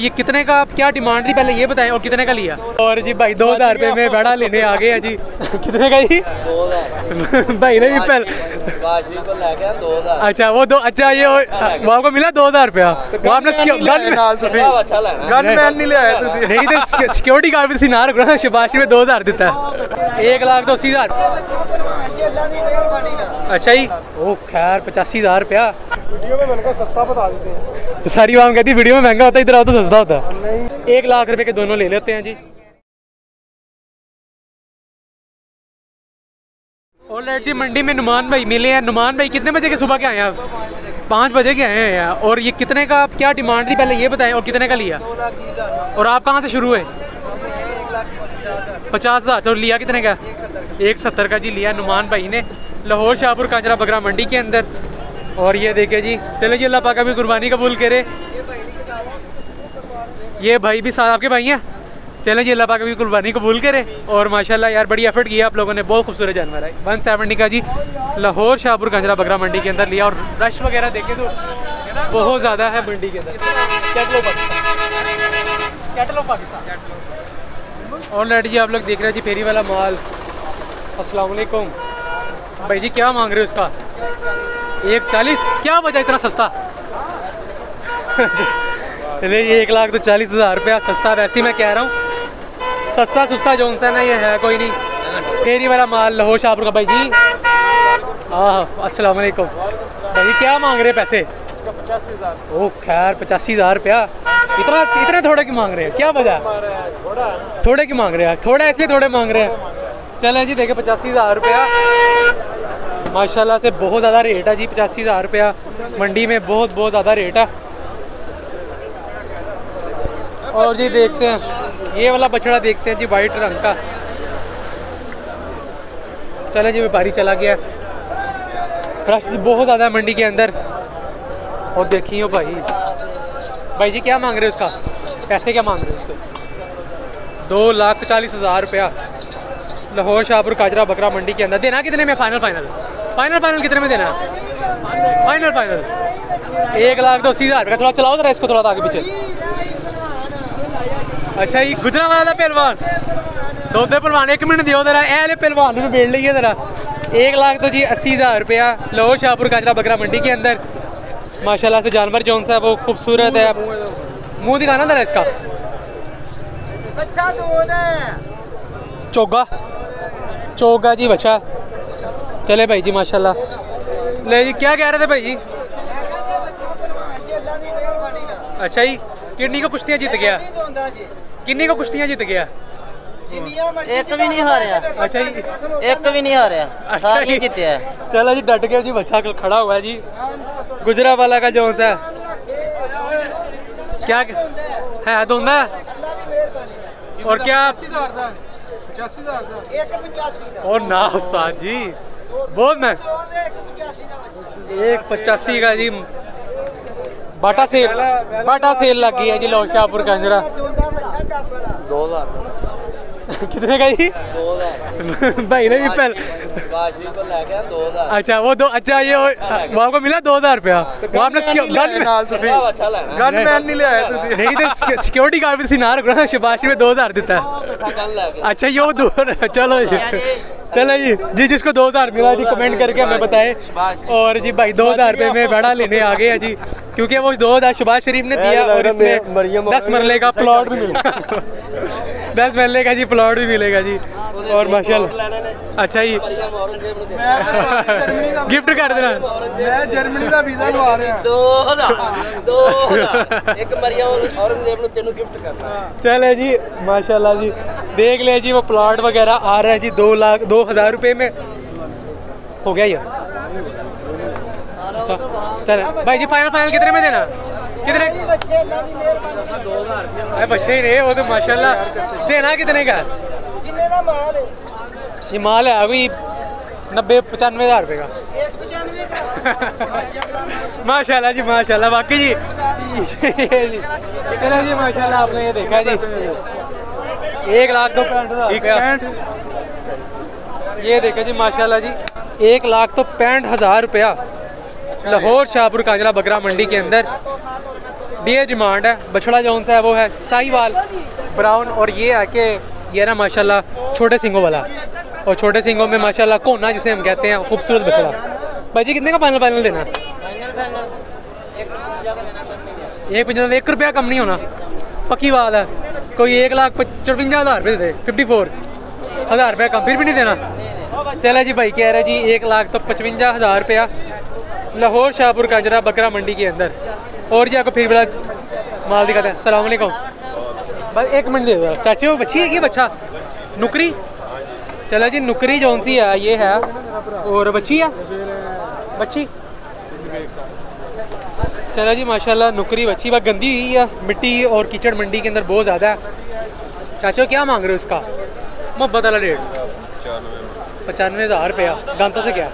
ये कितने का आप क्या डिमांड थी पहले ये बताएं और कितने का लिया? और जी भाई 2000 रुपये में बड़ा लेने आ गए हैं जी। कितने का जी? 2000 भाई ने भी अच्छा वो दो अच्छा ये आपको मिला 2000 रुपया। आपने सिक्योरिटी गार्ड भी ना रखो ना, शाबाशी में 2000 देता है। 1,80,000 अच्छा जी। ओ खैर 85,000 रुपया सस्ता बता देते हैं तो सारी आवाम कहती है वीडियो में महंगा होता है, इधर आओ तो सस्ता होता है। 1,00,000 रुपए के दोनों ले लेते हैं जी। ऑलराइट जी, मंडी में नुमान भाई मिले हैं। नुमान भाई कितने बजे के सुबह के आए हैं आप? 5 बजे के आए हैं। और ये कितने का आप क्या डिमांड थी पहले ये बताएं और कितने का लिया? 2,20,000। और आप कहाँ से शुरू है? 50,000। तो लिया कितने का? 1,70 का जी लिया नुमान भाई ने, लाहौर शाहपुर कांजरा बकरा मंडी के अंदर। और ये देखे जी, चलो जी अल्लाह पाक अभी कुर्बानी कबूल करे। ये भाई भी साथ आपके भाई हैं। चलो जी अल्लाह पाक अभी कुर्बानी कबूल करे। और माशाल्लाह यार बड़ी एफर्ट किया आप लोगों ने, बहुत खूबसूरत जानवर है। 170 का जी लाहौर शाहपुर कांजरा बकरा मंडी के अंदर लिया। और रश वगैरह देखे तो बहुत ज़्यादा है मंडी के अंदर। कैटलॉग पाकिस्तान। ऑलराइट जी, आप लोग देख रहे हैं जी फेरी वाला माल। अस्सलाम वालेकुम भाई जी, क्या मांग रहे हो उसका? 1,40। क्या वजह इतना सस्ता? चले ये 1,40,000 रुपया सस्ता, वैसे ही मैं कह रहा हूँ सस्ता सस्ता जॉनसन है ये, है कोई नहीं। फेरी वाला माल लाहौर शाहपुर का। भाई जी हाँ अस्सलाम वालेकुम भाई, क्या मांग रहे हैं पैसे इसका? 85,000। ओह खैर 85,000 रुपया, इतने थोड़े की मांग रहे हैं, क्या वजह? थोड़े की मांग रहे हैं, थोड़ा इसलिए थोड़े मांग रहे हैं। चले जी देखे 85,000 रुपया माशाल्लाह से बहुत ज़्यादा रेट है जी। 85,000 रुपया मंडी में बहुत ज़्यादा रेट है। और जी देखते हैं ये वाला बछड़ा, देखते हैं जी वाइट रंग का। चले जी व्यापारी चला गया। रश बहुत ज़्यादा है मंडी के अंदर। और देखिए भाई जी क्या मांग रहे हो उसका? पैसे क्या मांग रहे हो उसको? 2,40,000 रुपया लाहौर शाहपुर काजरा बकरा मंडी के अंदर। देना कितने में? फाइनल कितने में देना? फाइनल 1,80,000 का। थोड़ा चलाओ जरा इसको, थोड़ा आगे पीछे। अच्छा ये गुजरा वाला पहलवान दो पहलवान, 1 मिनट दियो जरा, ए पहलवान में बेड़ लीजिए जरा। 1,80,000 रुपया लाहौर शाहपुर काजरा बकरा मंडी के अंदर। माशाल्लाह से जानवर जोन सा है वो खूबसूरत है। मुँह दिखाना जरा इसका। चोगा जी बच्चा। चले भाई जी माशाल्लाह। ले जी क्या कह रहे थे भाई जी? अच्छा जी किन्नी को कुश्तियाँ जीत गया? एक भी नहीं हारा। अच्छा जी एक भी नहीं हारा। अच्छा ही जीते हैं। चलो जी डट गया जी, बच्चा खड़ा हुआ है जी गुजरा वाला का जो सा क्या है दोंदा। और क्या 85,000 और ना साहब जी बहुत मैं 1,85 का जी बाटा सेल लग गई है जी लाहौर शाहपुर कांजरा। 2,00,000 कितने का जी? 2,00,000 भाई ने भी पहले अच्छा वो दो अच्छा ये आपको मिला 2,000 रुपया। आपने गन मैन नहीं ले आया तो सिक्योरिटी गार्ड भी ना रखो ना, शाबाशी में 2,000 देता है। अच्छा ये वो चलो जी चलो जी जिसको 2,000 मिला जी कमेंट करके हमें बताएं। और जी भाई 2,000 रुपये में भाड़ा लेने आ गए हैं जी, क्योंकि वो 2,000 शहबाज शरीफ ने दिया और इसमें 10 मरले का प्लॉट भी मिलेगा। 10 मरले का जी प्लॉट भी मिलेगा जी। और माशाल्लाह अच्छा जी गिफ्ट कर देना। मैं जर्मनी का वीजा लगा रहा हूं। 2,000 एक मरियम औरंगजेब ने तेनू गिफ्ट करना। चले जी माशाल्लाह जी देख ले जी वो प्लॉट वगैरह आ रहा है जी 2,00,000 रुपये में हो गया ये। चलो भाई जी फाइनल कितने में देना? कितने अरे बच्चे ही रहे वो तो माशाल्लाह। देना कितने का ये माल है? अभी 90-95,000 रुपये का। माशाल्लाह जी माशाल्लाह बाकी जी चलो जी माशाल्लाह आपने ये देखा जी 1,65,000 ये देखा जी माशाल्लाह जी 1,65,000 रुपया लाहौर शाहपुर कांजरा बकरा मंडी के अंदर। ये डिमांड है। बछड़ा जौन सा है वो है साईवाल ब्राउन, और ये है कि ये ना माशाल्लाह छोटे सिंगों वाला, और छोटे सिंगों में माशाल्लाह कोना जिसे हम कहते हैं खूबसूरत बछड़ा। भाई जी कितने का फाइनल फाइनल देना? एक 55, 1 रुपया कम नहीं होना, पक्की बात है। कोई 1,54,000 रुपये दे, 54,000 रुपया कम फिर भी नहीं देना। चले जी भाई कह रहे जी 1,55,000 रुपया लाहौर शाहपुर कांजरा बकरा मंडी के अंदर। और जी आपको फिर बड़ा माल दिखाते हैं। अस्सलाम वालेकुम। बस 1 मिनट दे दो चाचे। वो बच्ची है कि बच्चा? नुकरी। चलो जी नुकरी जौन सी है ये है, और बच्ची है बच्ची। चलो जी माशाल्लाह नुकरी बच्ची बस गंदी हुई है, मिट्टी और कीचड़ मंडी के अंदर बहुत ज़्यादा है। चाचो क्या मांग रहे हो इसका मोहब्बत वाला रेट? 95,000 रुपया। दांतों से क्या?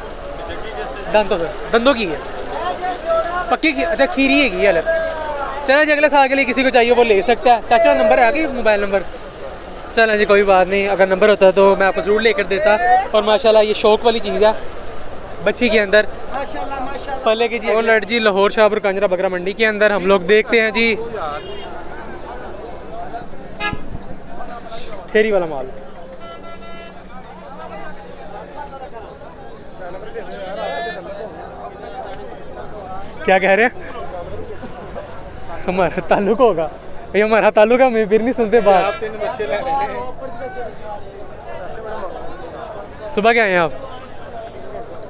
दांतों से, दंदों की है पक्की की। अच्छा खीरी है अलग। चलो जी अगले साल के लिए किसी को चाहिए वो ले सकता है। चाचा नंबर आ गई मोबाइल नंबर? चलो जी कोई बात नहीं, अगर नंबर होता तो मैं आपको ज़रूर लेकर देता। और माशाल्लाह ये शौक वाली चीज़ है बच्ची के अंदर पहले की जी। और लड़ जी लाहौर शाहपुर कांजरा बकरा मंडी के अंदर हम लोग देखते हैं जी ठेरी वाला माल। क्या कह रहे हैं? हमारा ताल्लुक होगा भाई, हमारा ताल्लुक है, फिर नहीं सुनते बात। सुबह के आए हैं आप?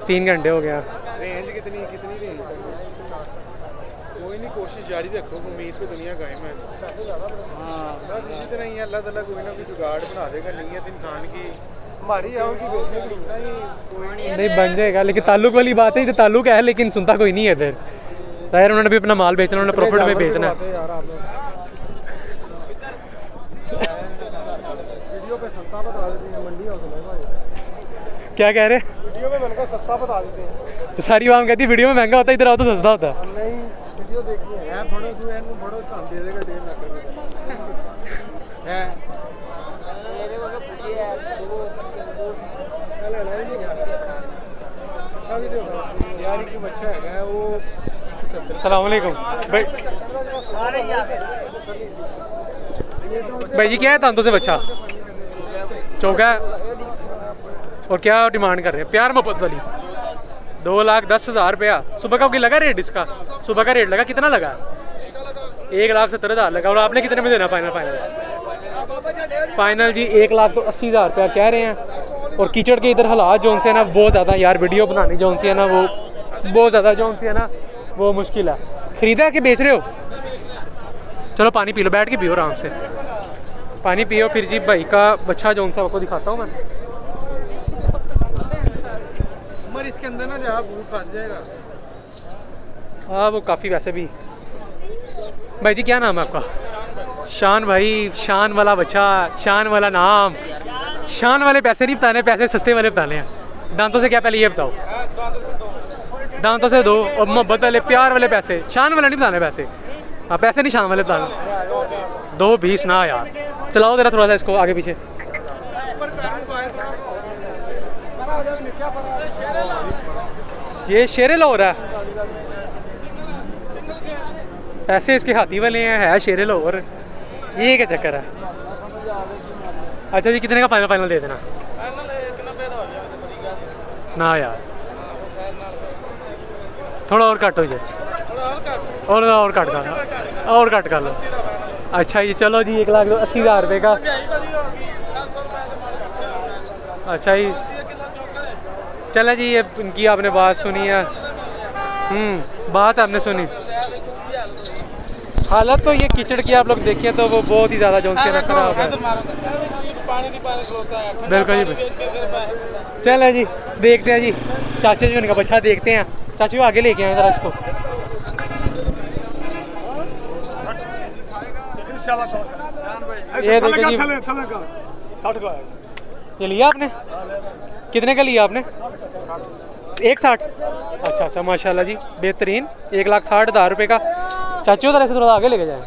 3 घंटे हो गया। रेंज कितनी कितनी रेंज? कोई नहीं, कोशिश जारी रखो, उम्मीद पे दुनिया कायम है। हाँ बस इसी तरह ही अल्लाह ताला कोई ना कोई जुगाड़ बना देगा। नीयत इंसान की हमारी नहीं बन जाएगा, लेकिन ताल्लुक वाली बात है। ताल्लुक है लेकिन सुनता कोई नहीं है इधर। यार उन्होंने भी अपना माल बेचना, उन्होंने प्रॉफिट में बेचना है। वीडियो पे सस्ता बता देते हैं मंडी वाले। क्या कह रहे? वीडियो में महंगा सस्ता बता देते हैं। तो सारी आवाम कहती है वीडियो में महंगा होता है, इधर आओ तो सस्ता होता है। नहीं वीडियो देखिए है, बड़ो तू है वो बड़ो काम दे देगा 1.5 लाख है। मेरे को पूछिए यार वो चला नहीं गया अच्छा वीडियो यार की बच्चा है वो। अस्सलाम वालेकुम भाई। भाई जी क्या है? दांतों से बच्चा चौका। और क्या डिमांड कर रहे हैं? प्यार मोहब्बत वाली 2,10,000 रुपया। सुबह का लगा रेट इसका? सुबह का रेट लगा कितना लगा? 1,70,000 लगा। और आपने कितने में देना फाइनल? फाइनल फाइनल जी 1,80,000 रुपया कह रहे हैं। और कीचड़ के इधर हालात जौन से है ना बहुत ज़्यादा यार, वीडियो बनाने जौन सी है ना वो बहुत ज़्यादा जौन सी है ना वो मुश्किल है। खरीदा कि बेच रहे हो? चलो पानी पी लो, बैठ के पियो आराम से, पानी पियो। फिर जी भाई का बच्चा जो उनसे आपको दिखाता हूँ मैं। मगर इसके अंदर ना जहाँ भूत फंस जाएगा। हाँ वो काफ़ी वैसे भी। भाई जी क्या नाम है आपका? शान भाई। शान वाला बच्चा, शान वाला नाम, शान वाले पैसे नहीं बताने, पैसे सस्ते वाले बताने हैं। दांतों से क्या पहले ये बताओ? दांतों से दो। और मोहब्बत वाले प्यार वाले पैसे, शान वाले नहीं बताने पैसे। हाँ पैसे नहीं, शान वाले बताना। 2,20 ना यार, चलाओ जरा थोड़ा सा इसको आगे पीछे। ये शेरे लाहौर है, पैसे इसके हाथी वाले हैं, शेरे लाहौर। ये क्या चक्कर है? अच्छा जी कितने का फाइनल फाइनल दे देना? ना यार थोड़ा और काट हो जाए, और काट कर लो, और काट कर लो। अच्छा ये चलो जी 1,80,000 रुपये का। अच्छा जी चलो जी ये इनकी आपने बात सुनी है। बात आपने सुनी, हालत तो ये कीचड़ की आप लोग देखिए तो वो बहुत ही ज़्यादा जो उनके खराब है। बिल्कुल जी। चलो जी देखते हैं जी चाचा जी उनका बच्चा देखते हैं। चाची वो आगे लेके आए जरा इसको। ये देखिए जी, ये लिया आपने? कितने का लिया आपने? 1,60। अच्छा अच्छा माशाल्लाह जी बेहतरीन। 1,60,000 रुपये का। चाची उधर ऐसे थोड़ा आगे लेके जाए,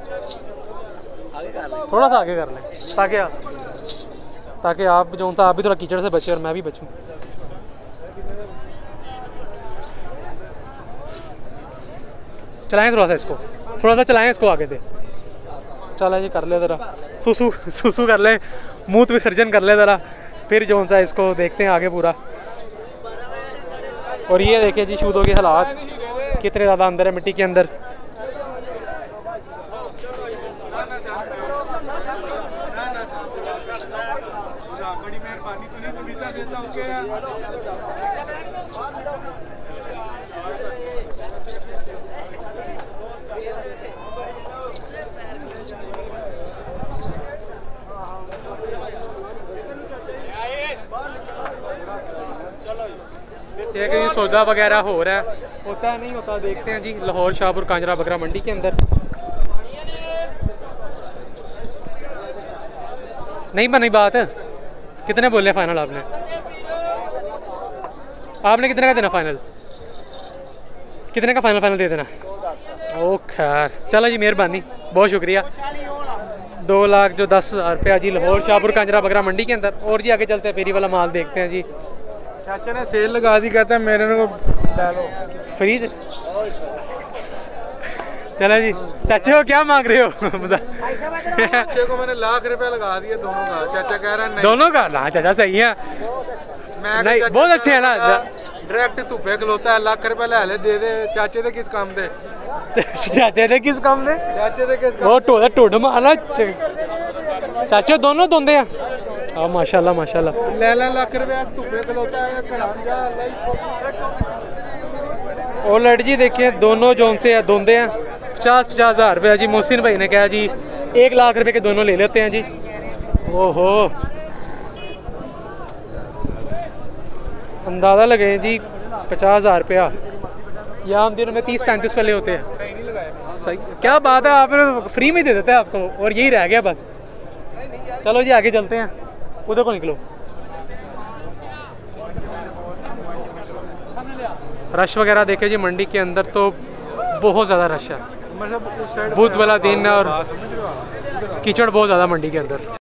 थोड़ा सा आगे कर लें ताकि आप जो था आप भी थोड़ा कीचड़ से बचे और मैं भी बचूँ। चलाएं थोड़ा सा इसको। थोड़ा सा चलाएं इसको आगे दे, चला ये कर ले ज़रा सुसु सुसु कर ले, मूत विसर्जन कर ले ज़रा, फिर जो सा इसको देखते हैं आगे पूरा। और ये देखिए जी शूदों के हालात कितने ज़्यादा अंदर है मिट्टी के अंदर। ये सौदा वगैरह हो रहा है, होता है नहीं होता देखते हैं जी, लाहौर शाहपुर कांजरा बकरा मंडी के अंदर। नहीं बनी बात, कितने बोले फाइनल आपने, आपने कितने का देना फाइनल, कितने का फाइनल दे देना? ओ खैर चलो जी मेहरबानी, बहुत शुक्रिया। 2,10,000 रुपया जी लाहौर शाहपुर कांजरा बकरा मंडी के अंदर। और जी आगे चलते हैं फेरी वाला माल देखते हैं जी। चाचा ने सेल लगा दी, कहता है मेरे को डालो फ्रीज। चलो जी चाचे हो क्या मांग रहे हो? चाचे को मैंने 1,00,000 रुपया लगा दिया दोनों का, चाचा कह रहा है नहीं। दोनों का ना चाचा सही है, मैं बहुत अच्छे है ना, डायरेक्ट धुप्पे खलोता है, 1,00,000 रुपया ले ले दे दे। चाचे दे किस काम दे, चाचे दे किस काम दे, चाचे दे किस काम, टुड मारना चाचे दोनों दोंदे हैं। हाँ माशाल्लाह माशाल्लाह, ले 1,00,000 रुपया होता है। ऑलरेडी जी देखिए दोनों जोन से दोंदे हैं 50-50 हज़ार रुपया जी। मोहसिन भाई ने कहा जी 1,00,000 रुपये के दोनों ले लेते हैं जी। ओहो अंदाज़ा लगे जी 50,000 रुपया, या हम दिनों में 30-35 वाले होते हैं। सही क्या बात है, आप फ्री में दे देते हैं आपको, और यही रह गया बस। चलो जी आगे चलते हैं, उधर को निकलो, रश वगैरह देखे जी मंडी के अंदर तो बहुत ज़्यादा रश है, मतलब बुध वाला दिन है और कीचड़ बहुत ज़्यादा मंडी के अंदर।